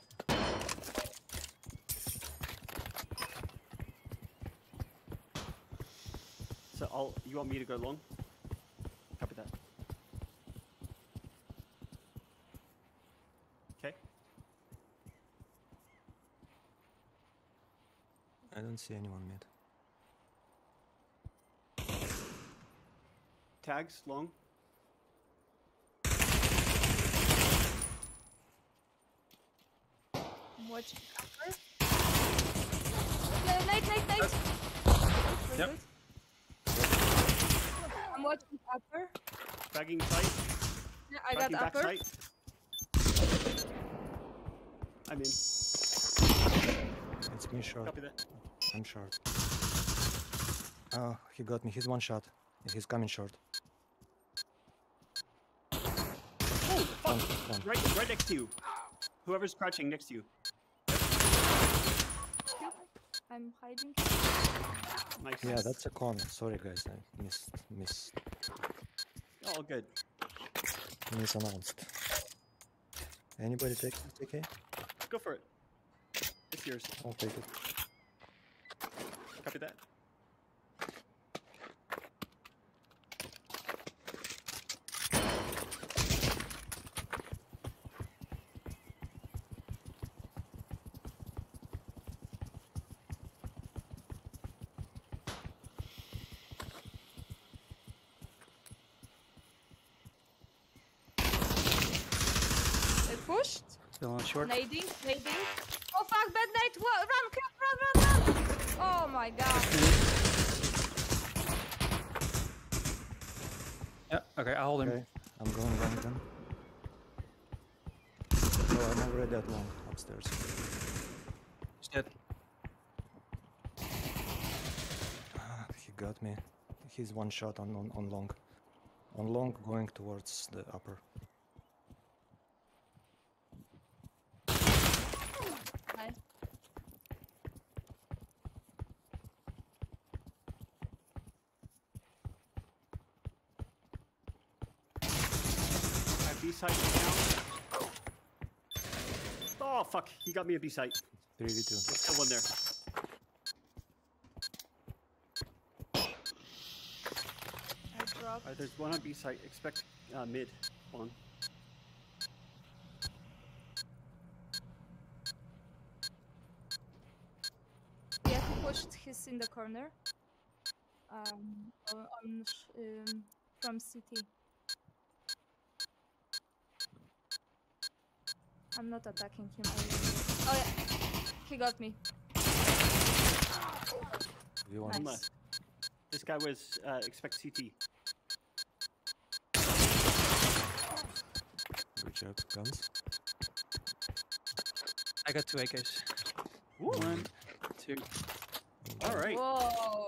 So I'll. You want me to go long? Copy that. Okay. I don't see anyone mid. Tags long. Watch cover. No, late. Yep. I'm watching upper. Bagging tight. Yeah, I got upper. Back tight. I'm in. It's me short. Copy that. I'm short. Oh, he got me. He's one shot. He's coming short. Oh, fuck! One. Right next to you. Whoever's crouching next to you. I'm hiding. Nice. Yeah, that's a corner. Sorry, guys, I missed. All good. Misannounced. Anybody take it? Okay. Go for it. It's yours. I'll take it. Copy that. Short. Nading. Oh fuck, bad night. Whoa, run! Oh my god. Yeah, okay, I'll hold him. Okay. I'm going down again. No, I'm already at one upstairs. He's dead. He got me. He's one shot on long. On long, going towards the upper. B-site now. Oh fuck, he got me a B-site. 3v2. Someone there. Alright, there's one on B-site. Expect mid on. Yeah, he pushed. He's in the corner. From CT. I'm not attacking him. Oh yeah, he got me. Nice. This guy was expect CT. Good job, guns. I got 2 AKs. Ooh. 1, 2. All right. Whoa.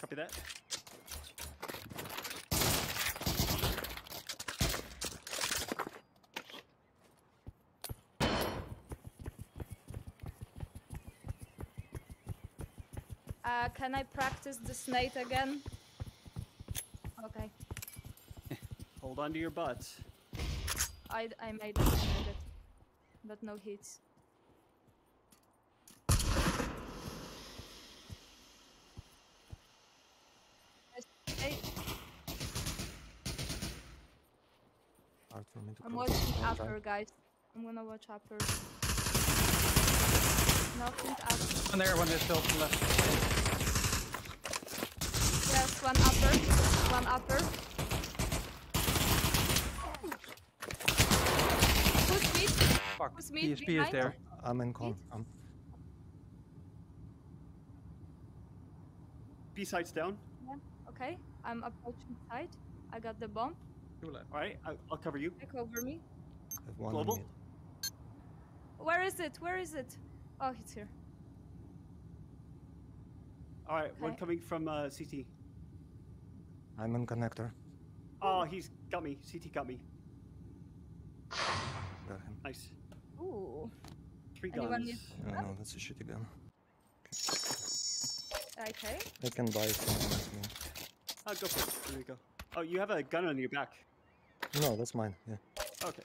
Copy that. Can I practice this night again? Okay. Hold on to your butts. I made it, but no hits. Hard for me to I'm watching upper, guys. I'm gonna watch upper. Nothing upper. One there still to the left. One upper. Who's mid? PSP is there. I'm in con. B side's down. Yeah. Okay, I'm approaching side. I got the bomb. Alright, I'll cover you. You cover me. Global. Where is it? Oh, it's here. Alright, okay. One coming from CT. I'm on connector. Oh, he's got me. CT got me. Got him. Nice. Ooh. Three guns. Oh no, that's a shitty gun. Okay. I can buy something. I'll go for it. There we go. Oh, you have a gun on your back. No, that's mine. Yeah. Okay.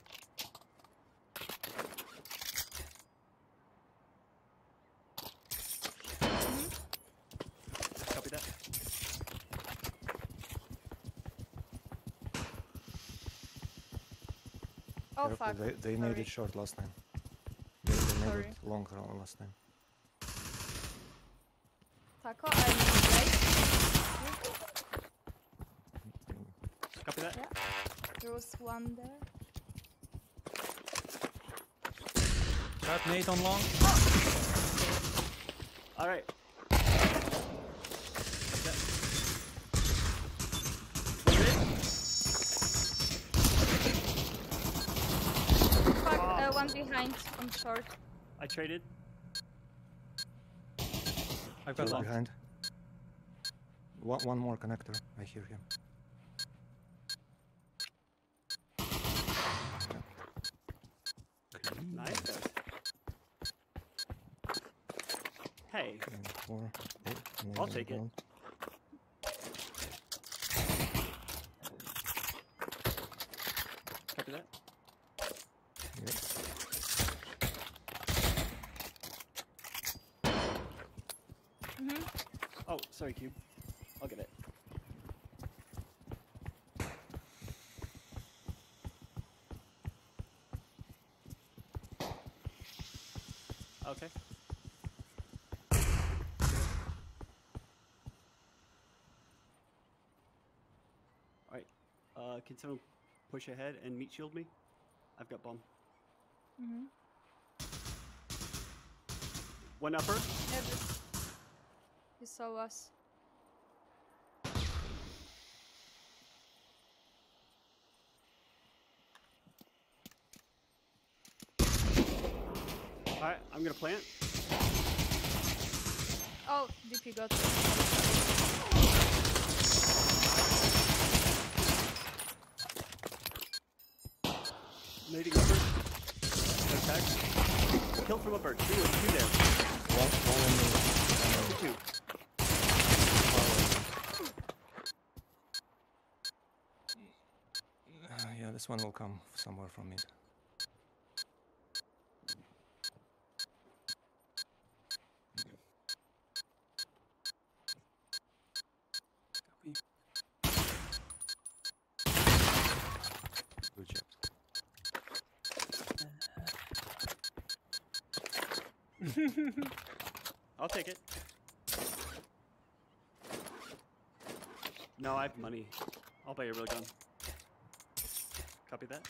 Copy that. Oh, careful. Fuck. They made it short last time. They made it long last time. Taco, I'm right. Copy that. Yeah. There was one there. Got nade on long. Oh. Alright. Fuck, one behind on short. I traded. I've got behind. One more connector. I hear him. Nice. Hey. I'll take it. Copy that. Yep. Oh, sorry, Cube. I'll get it. Okay. Alright. Can someone push ahead and meat shield me? I've got bomb. One upper? Yeah, he saw us. Alright, I'm gonna plant. Oh, DP got nading upper. Attack. Kill from upper. Two there. One, two. This one will come somewhere from it. Good job. I'll take it. No, I have money. I'll buy a real gun. Copy that.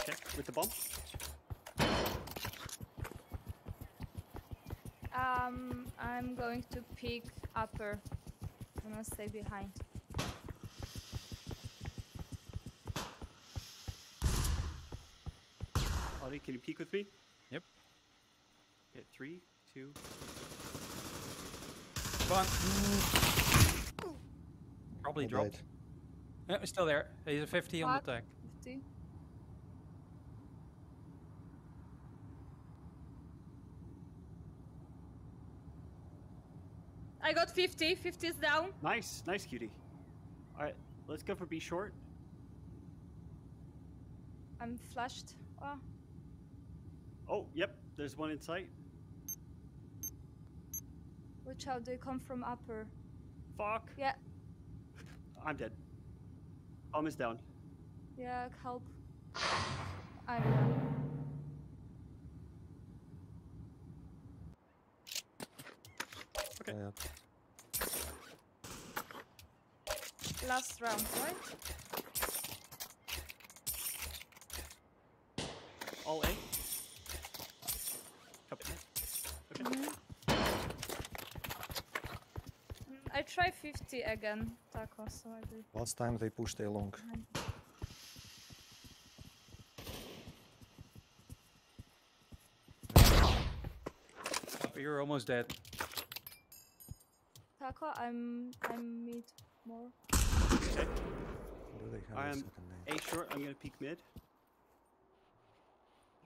Okay, with the bomb. I'm going to pick upper. I'm gonna stay behind. Ollie, can you peek with me? Yep. Get 3, 2. Come on. Probably dropped. Died. No, he's still there. He's a 50 on the attack. 50. I got 50. 50 is down. Nice. Nice, cutie. Alright, let's go for B short. I'm flushed. Oh. Oh, yep. There's one in sight. Watch out. They come from upper. Fuck. Yeah. I'm dead. Bomb is down. Yeah, help. I'm down. Okay. Yeah. Last round, right? All A. Copy. Okay. I try 50 again, Taco, so I do. Last time they pushed a long. You're almost dead. Taco, I'm mid more. Okay. I'm A short. I'm gonna peek mid.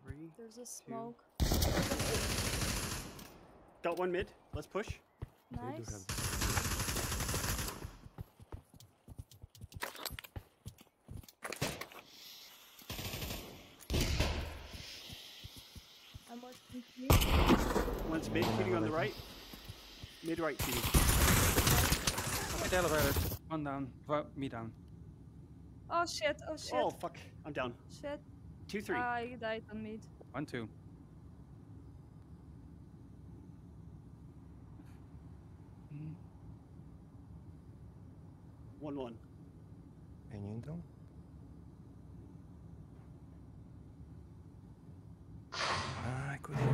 Three. There's a smoke. Got one mid. Let's push. Nice. One's mid, shooting on the right. Mid right, shooting. One down. Me down. Oh shit! Oh shit! Oh fuck! I'm down. Shit. 2-3. I died on mid. 1-2. Mm-hmm. 1-1. And you down? I could have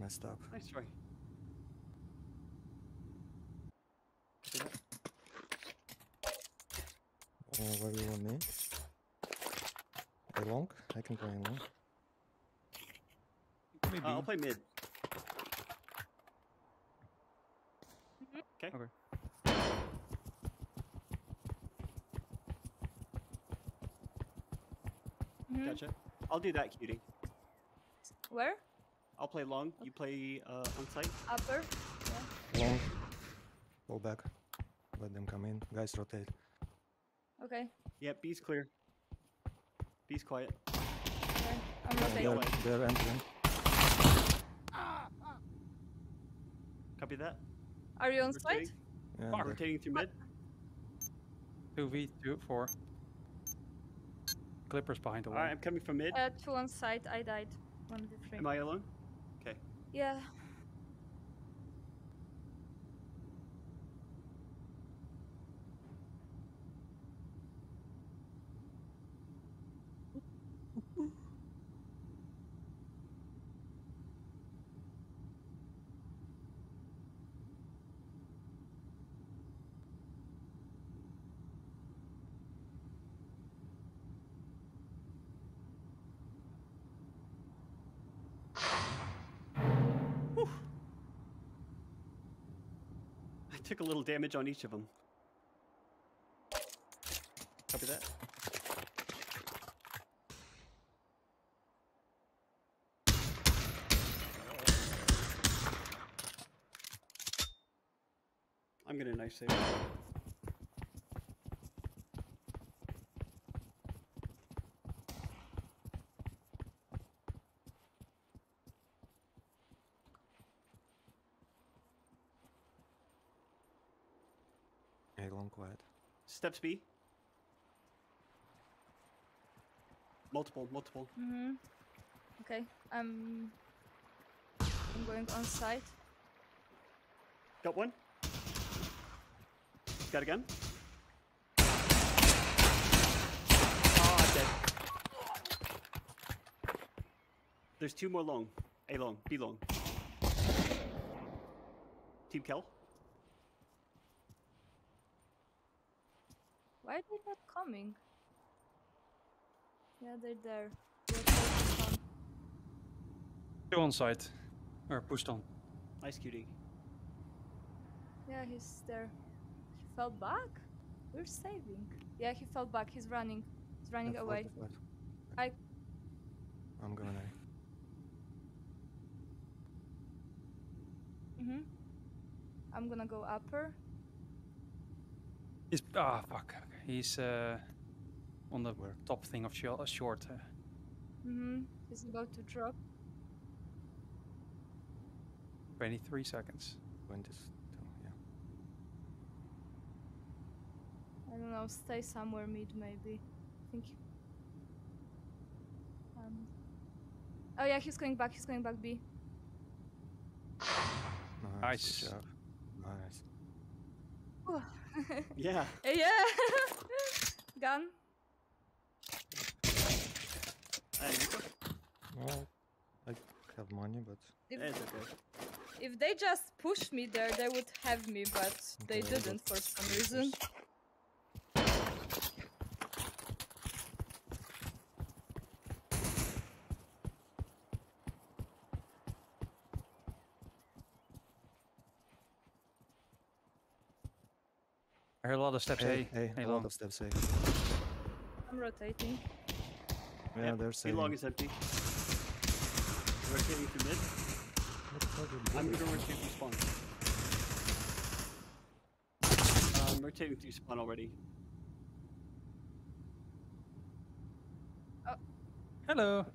messed up. Nice try. Where do you want me? A long? I can play a long. Maybe. I'll play mid. Okay. Okay. Mm-hmm. Gotcha. I'll do that, cutie. Where? I'll play long. Okay. You play on site. Upper. Yeah. Long. Go back. Let them come in. Guys, rotate. Okay. Yep, B's clear. B's quiet. Okay, I'm rotating. They're entering. Copy that. Are you on rotating? Site? Yeah, rotating through mid. 2v4. Clippers behind the wall. Alright, I'm coming from mid. 2 on site, I died. 1v3. Am I alone? Okay. Yeah. Took a little damage on each of them. Copy that. I'm gonna knife save. Quiet. Steps B. Multiple. Mm-hmm. Okay, I'm going on site. Got one. Got a gun. Oh, I'm dead. There's 2 more long. A long, B long. Team kill. Why are they not coming? Yeah, they're there. Two on site. Or pushed on. Nice cutie. Yeah, he's there. He fell back? We're saving. Yeah, he fell back. He's running. He's running away. I'm going A. Mm-hmm. I'm gonna go upper. He's... Ah, fuck. He's on the top thing of short. Mm-hmm. He's about to drop. 23 seconds. 22, yeah. I don't know. Stay somewhere mid, maybe. I think. Oh yeah, he's going back. He's going back B. Nice. Nice. Yeah. Yeah. Gun. Well, I have money, but it's okay. If they just pushed me there, they would have me, but they didn't for some reason. I heard a lot of steps A. A lot of steps A. I'm rotating. Yeah, they're safe. B-long is empty. Rotating to mid. I'm gonna rotate to spawn. I'm rotating to spawn already. Oh. Hello.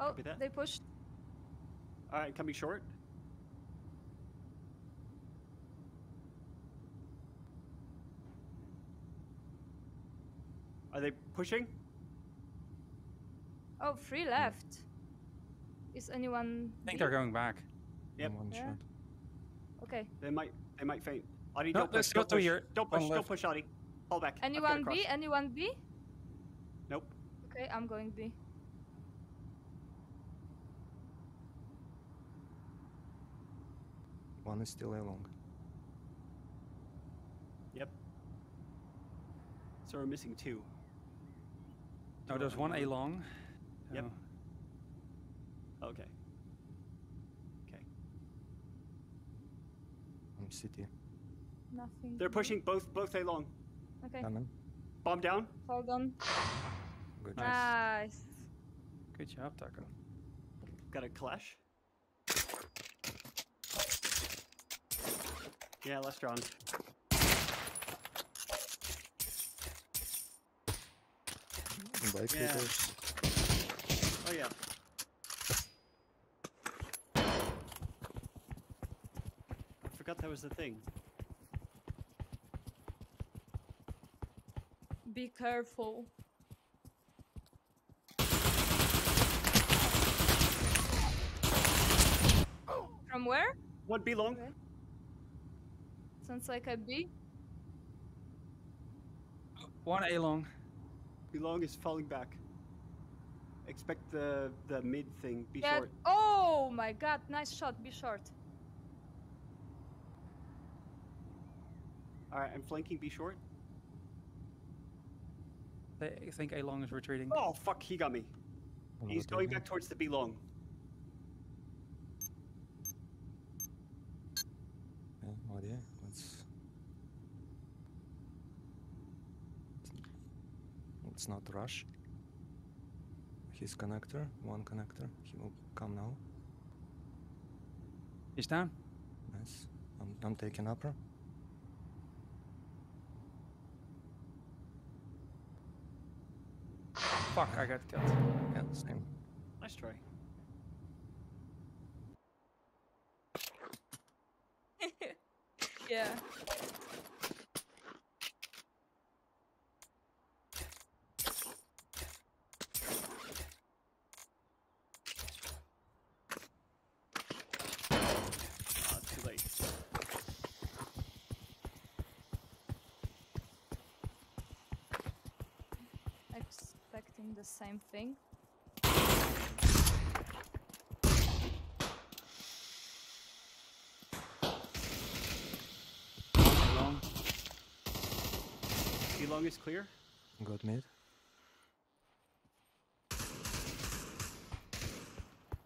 Oh, they pushed. Alright, coming short. Are they pushing? Oh, 3 left. Is anyone... I think they're going back. Yep. Yeah. Okay. They might faint. Adi, don't push. Don't push. Don't push, Adi. Fall back. Anyone B? Anyone B? Nope. Okay, I'm going B. One is still A-long. Yep. So we're missing 2. Oh, there's 1 A-long. Yep. Okay. Okay. I'm sitting. Nothing. They're pushing both A-long. Okay. Bomb down. Hold on. Good job. Nice. Good job, Taco. Got a clash? Yeah, last round. Yeah. Oh yeah. I forgot that was the thing. Be careful. From where? What be long? Okay. Sounds like a B. 1 A long. B long is falling back. Expect the mid thing. Be short. Oh my god! Nice shot. Be short. All right, I'm flanking. Be short. I think A long is retreating. Oh fuck! He got me. He's going back towards the B long. No idea. Let's not rush. His connector, 1 connector. He will come now. He's down. Nice. I'm taking upper. Fuck! I got killed. Yeah, same. Nice try. Yeah. Expecting the same thing. Long is clear. Got mid.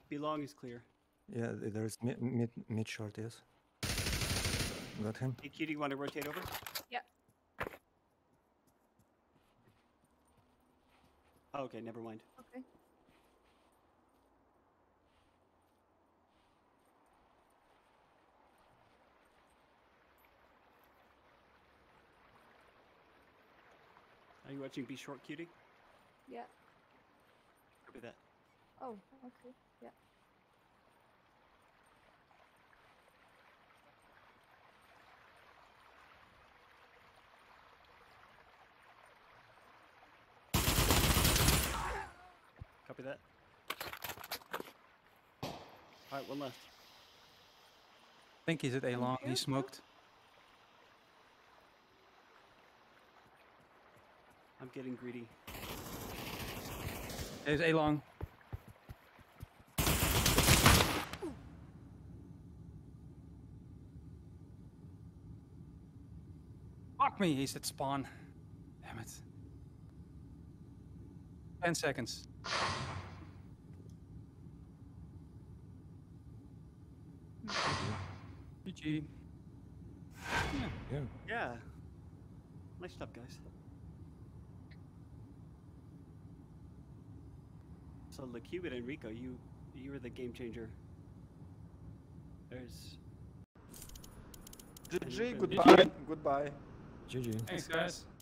Be long is clear. Yeah, there's mid short, yes. Got him. Hey, Q, do you want to rotate over? Yeah. Oh, okay, never mind. Okay. Are you watching B short, Cutie? Yeah. Copy that. Oh, okay. Yeah. Copy that. Alright, 1 left. I think he's at A long. He smoked. I'm getting greedy. There's A long. Fuck me, he's at spawn. Damn it. 10 seconds. GG. Yeah. Nice job, guys. So LeCube and Enrico, you were the game changer. There's GG, goodbye. GG. Thanks, guys.